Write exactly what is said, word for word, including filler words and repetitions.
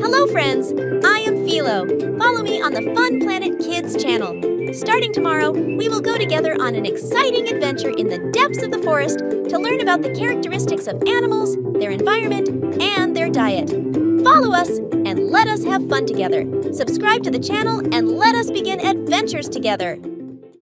Hello friends, I am Philo. Follow me on the Fun Planet Kids channel. Starting tomorrow, we will go together on an exciting adventure in the depths of the forest to learn about the characteristics of animals, their environment, and their diet. Follow us and let us have fun together. Subscribe to the channel and let us begin adventures together.